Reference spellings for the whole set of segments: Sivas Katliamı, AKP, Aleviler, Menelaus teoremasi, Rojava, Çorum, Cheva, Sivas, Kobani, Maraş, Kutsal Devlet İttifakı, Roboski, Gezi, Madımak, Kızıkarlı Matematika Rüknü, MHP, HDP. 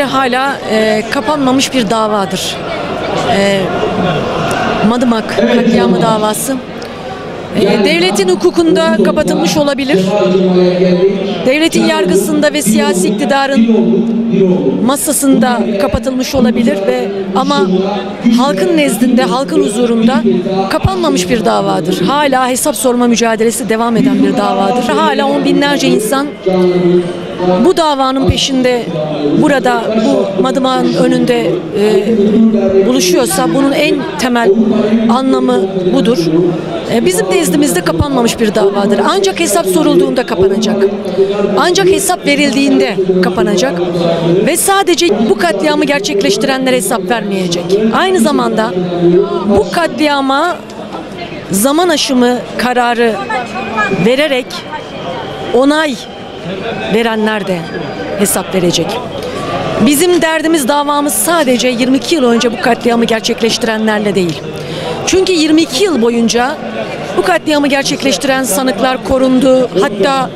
Hala kapanmamış bir davadır. Madımak katliamı davası. Devletin hukukunda kapatılmış olabilir. Devletin yargısında ve siyasi iktidarın masasında kapatılmış olabilir ama halkın nezdinde, halkın huzurunda kapanmamış bir davadır. Hala hesap sorma mücadelesi devam eden bir davadır. Hala on binlerce insan bu davanın peşinde burada, bu Madımak'ın önünde buluşuyorsa bunun en temel anlamı budur. Bizim nezdimizde kapanmamış bir davadır. Ancak hesap sorulduğunda kapanacak. Ancak hesap verildiğinde kapanacak. Ve sadece bu katliamı gerçekleştirenler hesap vermeyecek. Aynı zamanda bu katliama zaman aşımı kararı vererek onay verenler de hesap verecek. Bizim derdimiz, davamız sadece 22 yıl önce bu katliamı gerçekleştirenlerle değil. Çünkü 22 yıl boyunca bu katliamı gerçekleştiren sanıklar korundu, hatta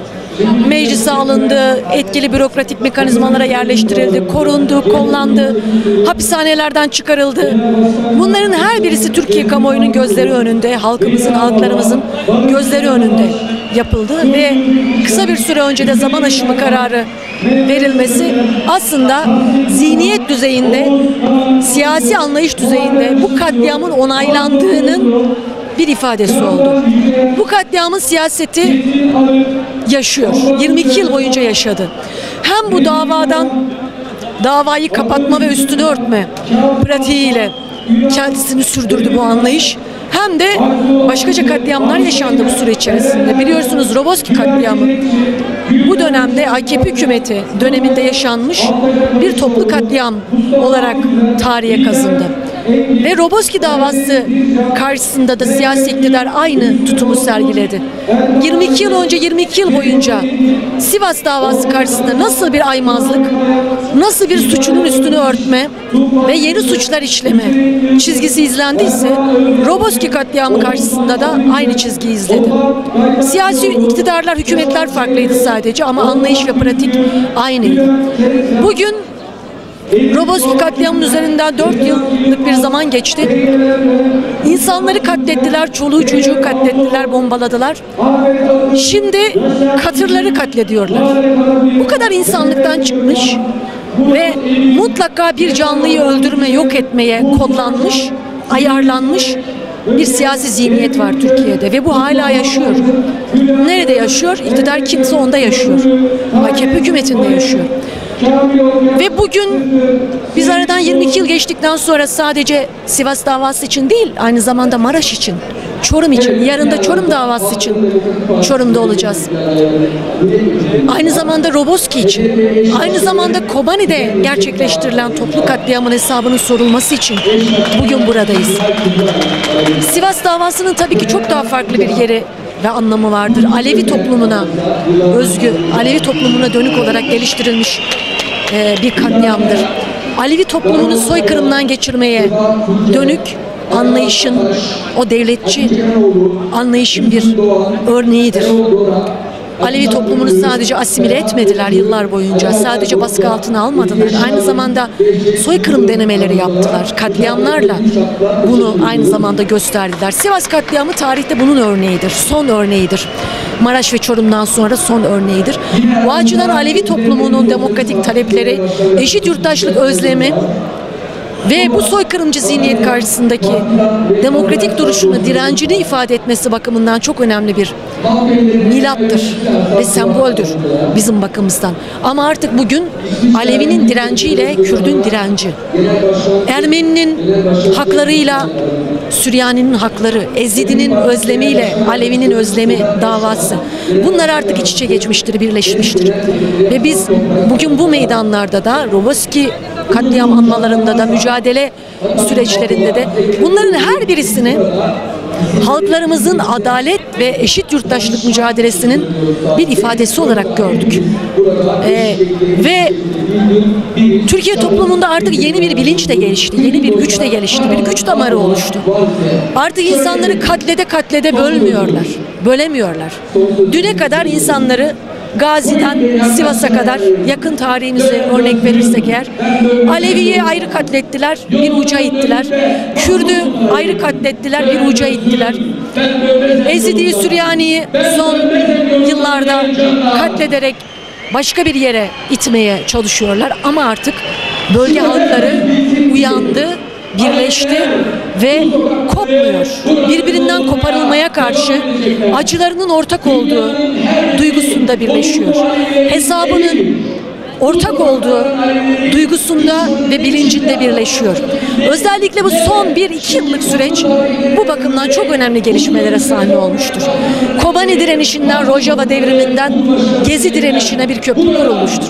meclise alındı, etkili bürokratik mekanizmalara yerleştirildi, korundu, kollandı, hapishanelerden çıkarıldı. Bunların her birisi Türkiye kamuoyunun gözleri önünde, halkımızın, halklarımızın gözleri önünde yapıldı ve kısa bir süre önce de zaman aşımı kararı verilmesi aslında zihniyet düzeyinde, siyasi anlayış düzeyinde bu katliamın onaylandığının bir ifadesi oldu. Bu katliamın siyaseti yaşıyor. 22 yıl boyunca yaşadı. Hem bu davayı kapatma ve üstünü örtme pratiğiyle kendisini sürdürdü bu anlayış. Hem de başkaca katliamlar yaşandı bu süre içerisinde. Biliyorsunuz Roboski katliamı bu dönemde AKP hükümeti döneminde yaşanmış bir toplu katliam olarak tarihe kazındı. Ve Roboski davası karşısında da siyasi iktidar aynı tutumu sergiledi. 22 yıl önce, 22 yıl boyunca Sivas davası karşısında nasıl bir aymazlık, nasıl bir suçunun üstünü örtme ve yeni suçlar işleme çizgisi izlendiyse, Roboski katliamı karşısında da aynı çizgiyi izledi. Siyasi iktidarlar, hükümetler farklıydı sadece ama anlayış ve pratik aynıydı. Bugün Roboski katliamının üzerinden 4 yıllık bir zaman geçti. İnsanları katlettiler, çoluğu çocuğu katlettiler, bombaladılar. Şimdi katırları katlediyorlar. Bu kadar insanlıktan çıkmış ve mutlaka bir canlıyı öldürme, yok etmeye kodlanmış, ayarlanmış bir siyasi zihniyet var Türkiye'de ve bu hala yaşıyor. Nerede yaşıyor? İktidar kimse onda yaşıyor. AKP hükümetinde yaşıyor. Ve bugün biz aradan 22 yıl geçtikten sonra sadece Sivas davası için değil, aynı zamanda Maraş için, Çorum için, yarın da Çorum davası için Çorum'da olacağız. Aynı zamanda Roboski için, aynı zamanda Kobani'de gerçekleştirilen toplu katliamın hesabının sorulması için bugün buradayız. Sivas davasının tabii ki çok daha farklı bir yeri ve anlamı vardır. Alevi toplumuna özgü, Alevi toplumuna dönük olarak geliştirilmiş bir katliamdır. Alevi toplumunu soykırımdan geçirmeye dönük anlayışın, o devletçi anlayışın bir örneğidir. Alevi toplumunu sadece asimile etmediler yıllar boyunca. Sadece baskı altına almadılar. Aynı zamanda soykırım denemeleri yaptılar. Katliamlarla bunu aynı zamanda gösterdiler. Sivas katliamı tarihte bunun örneğidir. Son örneğidir. Maraş ve Çorum'dan sonra son örneğidir. Bu açıdan Alevi toplumunun demokratik talepleri, eşit yurttaşlık özlemi ve bu soykırımcı zihniyet karşısındaki demokratik duruşunu, direncini ifade etmesi bakımından çok önemli bir milattır ve semboldür bizim bakımızdan. Ama artık bugün Alevi'nin direnciyle Kürt'ün direnci, Ermeni'nin haklarıyla Süryani'nin hakları, Ezidi'nin özlemiyle Alevi'nin özlemi davası, bunlar artık iç içe geçmiştir, birleşmiştir. Ve biz bugün bu meydanlarda da, Roboski katliam anmalarında da, mücadele süreçlerinde de bunların her birisini halklarımızın adalet ve eşit yurttaşlık mücadelesinin bir ifadesi olarak gördük. Ve Türkiye toplumunda artık yeni bir bilinç de gelişti, yeni bir güç de gelişti, bir güç damarı oluştu. Artık insanları katlede katlede bölemiyorlar. Düne kadar insanları Gazi'den Sivas'a kadar yakın tarihimize örnek verirsek eğer, Alevi'yi ayrı katlettiler, bir uca ittiler. Kürdü ayrı katlettiler, bir uca ittiler. Ezidi'yi, Süryani'yi son yıllarda katlederek başka bir yere itmeye çalışıyorlar. Ama artık bölge halkları uyandı, birleşti ve kopmuyor. Birbirinden koparılmaya karşı acılarının ortak olduğu duygusunda birleşiyor. Hesabının ortak olduğu duygusunda ve bilincinde birleşiyor. Özellikle bu son 1-2 yıllık süreç bu bakımdan çok önemli gelişmelere sahne olmuştur. Kobani direnişinden, Rojava devriminden Gezi direnişine bir köprü kurulmuştur.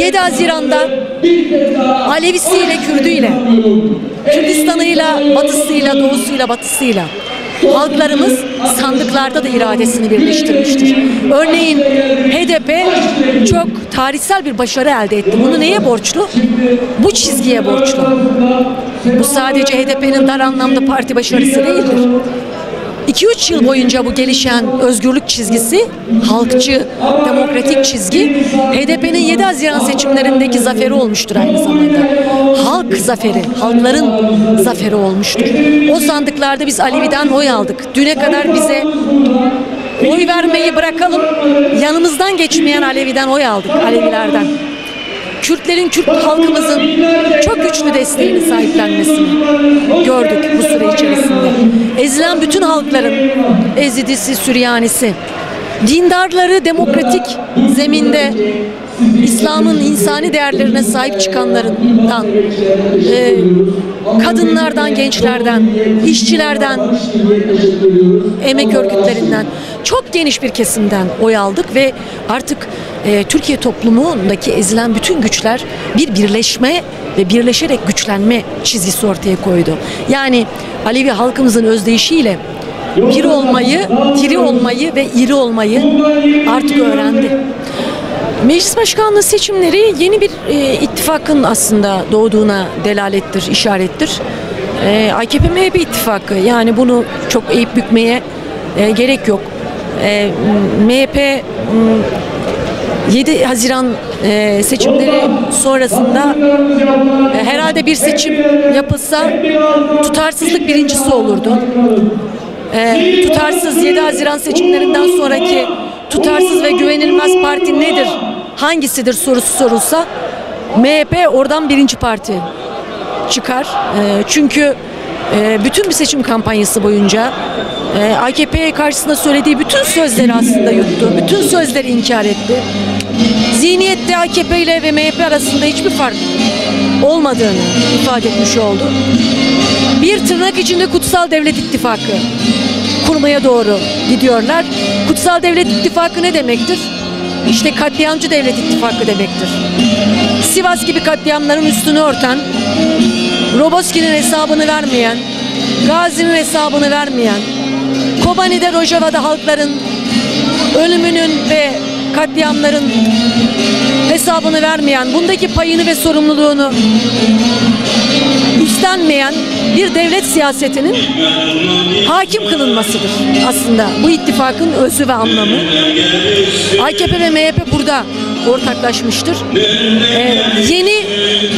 7 Haziran'da Alevisiyle, Kürdüyle, Kürdistan'ıyla, Batısıyla, Doğusuyla, Batısıyla halklarımız sandıklarda da iradesini birleştirmiştir. Örneğin HDP çok tarihsel bir başarı elde etti. Bunu neye borçlu? Bu çizgiye borçlu. Bu sadece HDP'nin dar anlamda parti başarısı değildir. 2-3 yıl boyunca bu gelişen özgürlük çizgisi, halkçı, demokratik çizgi, HDP'nin 7 Haziran seçimlerindeki zaferi olmuştur aynı zamanda. Halk zaferi, halkların zaferi olmuştur. O sandıklarda biz Alevi'den oy aldık. Düne kadar bize oy vermeyi bırakalım, yanımızdan geçmeyen Alevi'den oy aldık, Alevilerden. Kürtlerin, Kürt halkımızın çok güçlü desteğini, sahiplenmesini gördük bu süre içerisinde. Ezilen bütün halkların, Ezidisi, Süryanisi, dindarları demokratik zeminde İslam'ın insani değerlerine sahip çıkanlarından, kadınlardan, gençlerden, işçilerden, emek örgütlerinden, çok geniş bir kesimden oy aldık ve artık Türkiye toplumundaki ezilen bütün güçler bir birleşme ve birleşerek güçlenme çizgisi ortaya koydu. Yani Alevi halkımızın özdeyişiyle bir olmayı, diri olmayı ve iri olmayı artık öğrendi. Meclis başkanlığı seçimleri yeni bir ittifakın aslında doğduğuna delalettir, işarettir. AKP-MHP ittifakı, yani bunu çok eğip bükmeye gerek yok. MHP 7 Haziran seçimleri sonrasında herhalde bir seçim yapılsa tutarsızlık birincisi olurdu. Tutarsız 7 Haziran seçimlerinden sonraki tutarsız ve güvenilmez parti nedir, hangisidir sorusu sorulsa MHP oradan birinci parti çıkar. Çünkü bütün bir seçim kampanyası boyunca AKP karşısında söylediği bütün sözleri aslında yuttu. Bütün sözleri inkar etti. Zihniyette AKP ile ve MHP arasında hiçbir fark olmadığını ifade etmiş oldu. Bir tırnak içinde Kutsal Devlet İttifakı kurmaya doğru gidiyorlar. Kutsal Devlet İttifakı ne demektir? İşte katliamcı devlet ittifakı demektir. Sivas gibi katliamların üstünü örten, Roboski'nin hesabını vermeyen, Gazi'nin hesabını vermeyen, Kobani'de, Rojava'da halkların ölümünün ve katliamların hesabını vermeyen, bundaki payını ve sorumluluğunu üstlenmeyen bir devlet siyasetinin hakim kılınmasıdır aslında bu ittifakın özü ve anlamı. AKP ve MHP burada ortaklaşmıştır. Yeni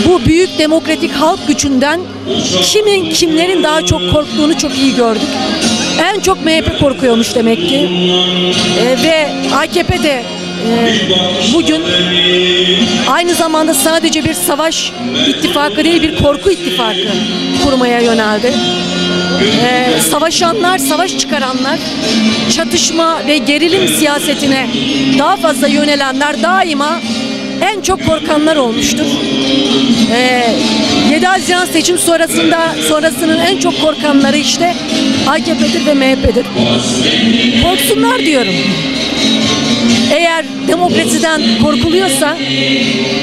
bu büyük demokratik halk gücünden kimlerin daha çok korktuğunu çok iyi gördük. En çok MHP korkuyormuş demek ki. Ve AKP de bugün aynı zamanda sadece bir savaş ittifakı değil, bir korku ittifakı kurmaya yöneldi. Savaşanlar, savaş çıkaranlar, çatışma ve gerilim siyasetine daha fazla yönelenler daima en çok korkanlar olmuştur. 7 Haziran seçim sonrasının en çok korkanları işte AKP'dir ve MHP'dir. Korksunlar diyorum. Eğer demokrasiden korkuluyorsa,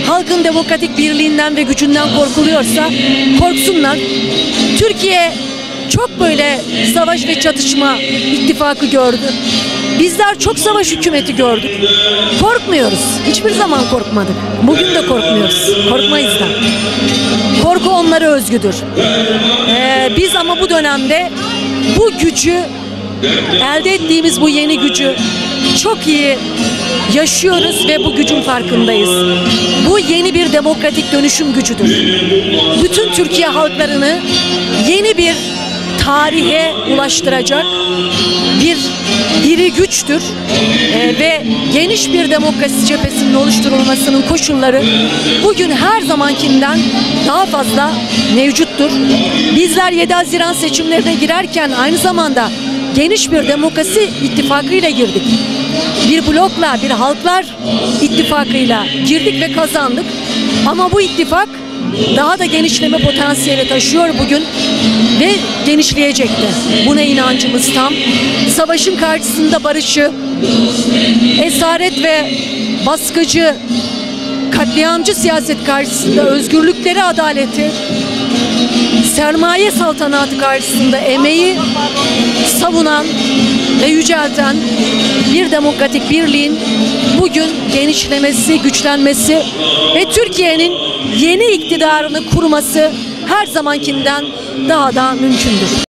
halkın demokratik birliğinden ve gücünden korkuluyorsa korksunlar. Türkiye çok böyle savaş ve çatışma ittifakı gördü. Bizler çok savaş hükümeti gördük. Korkmuyoruz. Hiçbir zaman korkmadık. Bugün de korkmuyoruz. Korkmayız da. Korku onlara özgüdür. Biz ama bu dönemde bu gücü, elde ettiğimiz bu yeni gücü çok iyi yaşıyoruz ve bu gücün farkındayız. Bu yeni bir demokratik dönüşüm gücüdür. Bütün Türkiye halklarını yeni bir tarihe ulaştıracak bir diri güçtür ve geniş bir demokrasi cephesinin oluşturulmasının koşulları bugün her zamankinden daha fazla mevcuttur. Bizler 7 Haziran seçimlerine girerken aynı zamanda geniş bir demokrasi ittifakıyla girdik. Bir blokla, bir halklar ittifakıyla girdik ve kazandık. Ama bu ittifak daha da genişleme potansiyeli taşıyor bugün ve genişleyecek de. Buna inancımız tam. Savaşın karşısında barışı, esaret ve baskıcı, katliamcı siyaset karşısında özgürlükleri, adaleti, sermaye saltanatı karşısında emeği savunan ve yücelten bir demokratik birliğin bugün genişlemesi, güçlenmesi ve Türkiye'nin yeni iktidarını kurması her zamankinden daha da mümkündür.